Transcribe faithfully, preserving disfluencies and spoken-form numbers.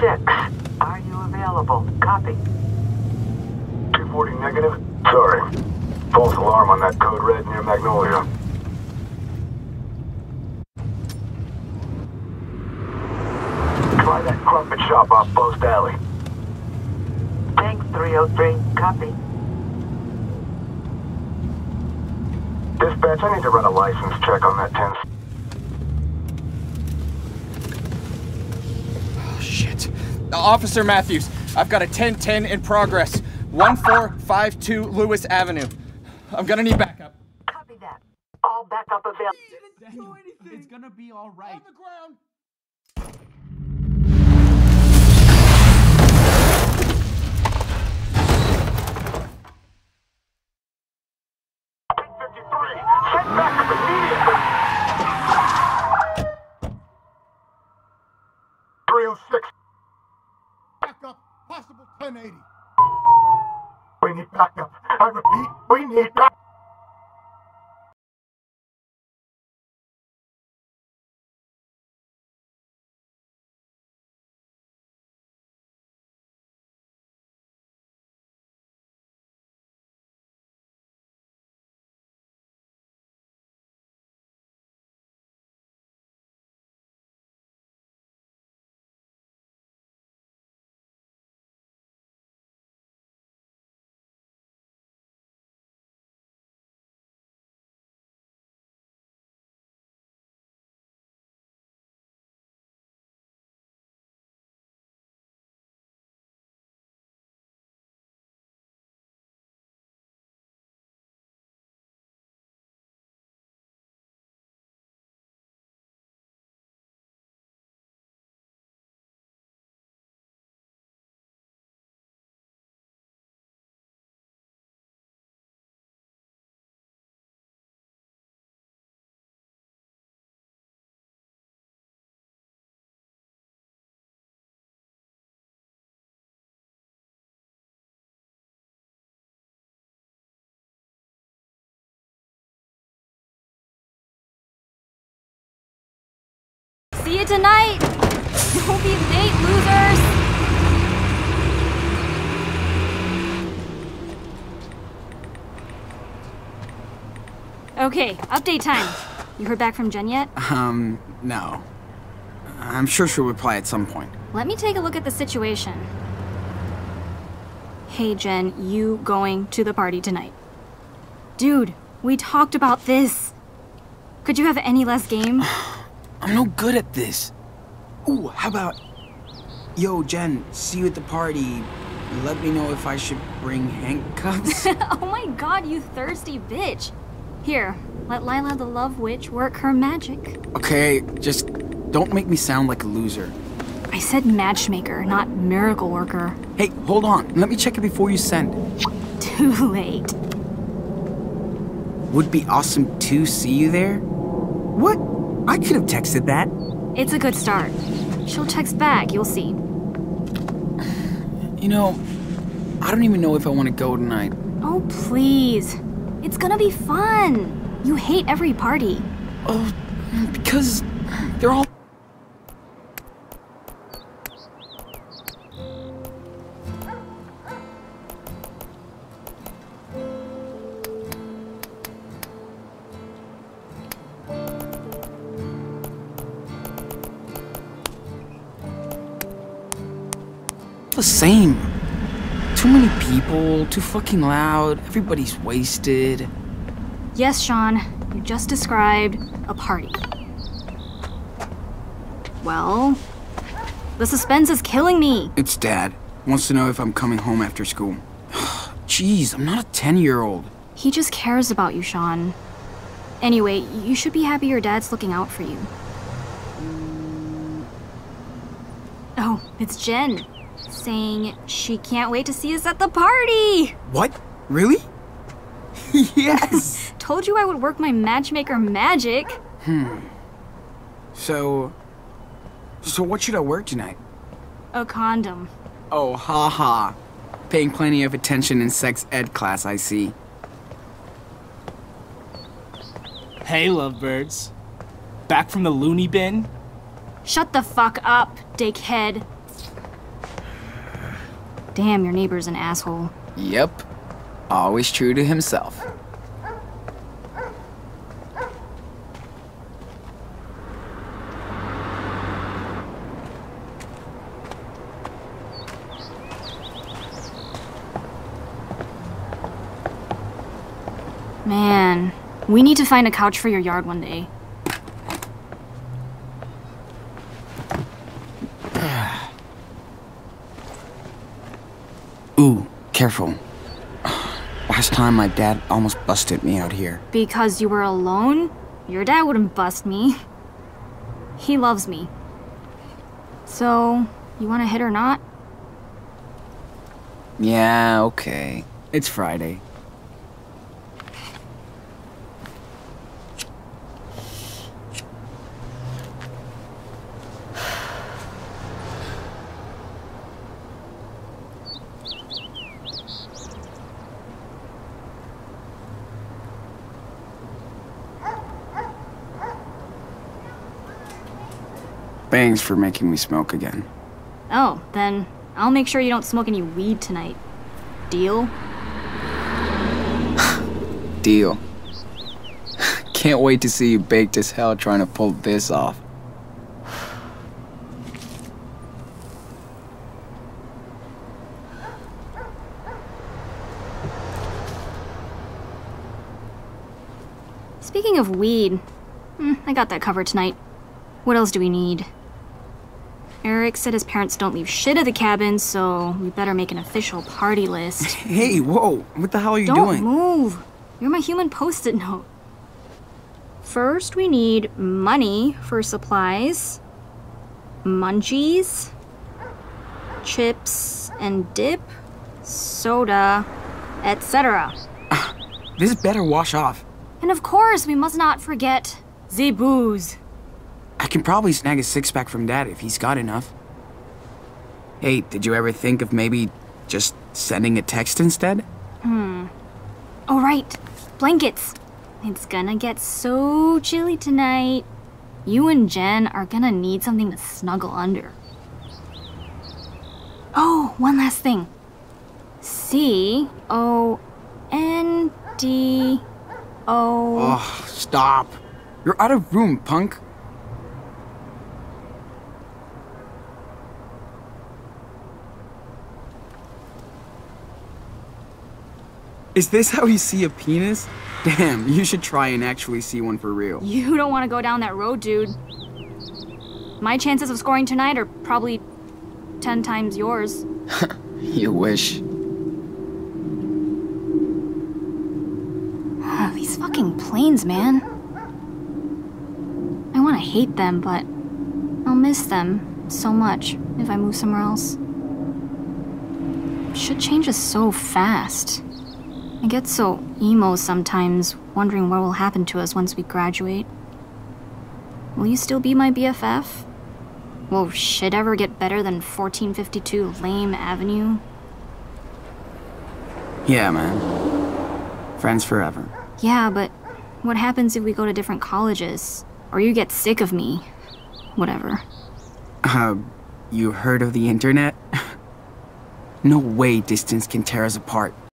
six. Are you available? Copy. two forty negative. Sorry. False alarm on that code red near Magnolia. Try that crumpet shop off Post Alley. Thanks, three oh three. Copy. Dispatch, I need to run a license check on that ten. Oh, shit. Officer Matthews, I've got a ten ten in progress. one four five two Lewis Avenue. I'm gonna need backup. Copy that. All backup available. Daniel, it's gonna be all right. On the ground. three oh six. Back up, possible ten eighty. We need backup. I repeat, we need backup. See you tonight! Don't be late, losers! Okay, update time. You heard back from Jen yet? Um, no. I'm sure she'll reply at some point. Let me take a look at the situation. Hey Jen, you going to the party tonight? Dude, we talked about this. Could you have any less game? I'm no good at this. Ooh, how about... Yo, Jen, see you at the party. Let me know if I should bring handcuffs. Oh my god, you thirsty bitch. Here, let Lila the Love Witch work her magic. Okay, just don't make me sound like a loser. I said matchmaker, not miracle worker. Hey, hold on. Let me check it before you send. Too late. Would be awesome to see you there. What? I could have texted that. It's a good start. She'll text back, you'll see. You know, I don't even know if I want to go tonight. Oh, please. It's gonna be fun. You hate every party. Oh, because they're all... the same. Too many people, too fucking loud, everybody's wasted. Yes, Sean, you just described a party. Well, the suspense is killing me. It's Dad. Wants to know if I'm coming home after school. Jeez, I'm not a ten-year-old. He just cares about you, Sean. Anyway, you should be happy your dad's looking out for you. Oh, it's Jen. Saying she can't wait to see us at the party! What? Really? Yes! Told you I would work my matchmaker magic! Hmm. So... So what should I wear tonight? A condom. Oh, haha. Paying plenty of attention in sex ed class, I see. Hey, lovebirds. Back from the loony bin? Shut the fuck up, dickhead. Damn, your neighbor's an asshole. Yep. Always true to himself. Man, we need to find a couch for your yard one day. Ooh, careful. Last time my dad almost busted me out here. Because you were alone? Your dad wouldn't bust me. He loves me. So, you want to hit or not? Yeah, okay. It's Friday. Thanks for making me smoke again. Oh, then I'll make sure you don't smoke any weed tonight. Deal? Deal. Can't wait to see you baked as hell trying to pull this off. Speaking of weed, I got that covered tonight. What else do we need? Eric said his parents don't leave shit at the cabin, so we better make an official party list. Hey, whoa! What the hell are you doing? Don't move! You're my human post-it note. First, we need money for supplies, munchies, chips and dip, soda, et cetera. This better wash off. And of course, we must not forget the booze. I can probably snag a six-pack from Dad if he's got enough. Hey, did you ever think of maybe just sending a text instead? Hmm. Oh, right. Blankets. It's gonna get so chilly tonight. You and Jen are gonna need something to snuggle under. Oh, one last thing. C O N D O... Oh, stop. You're out of room, punk. Is this how you see a penis? Damn, you should try and actually see one for real. You don't want to go down that road, dude. My chances of scoring tonight are probably ten times yours. You wish. These fucking planes, man. I want to hate them, but I'll miss them so much if I move somewhere else. Shit changes so fast. I get so emo sometimes, wondering what will happen to us once we graduate. Will you still be my B F F? Will shit ever get better than fourteen fifty-two Lame Avenue? Yeah, man. Friends forever. Yeah, but what happens if we go to different colleges? Or you get sick of me? Whatever. Uh, you heard of the internet? No way distance can tear us apart.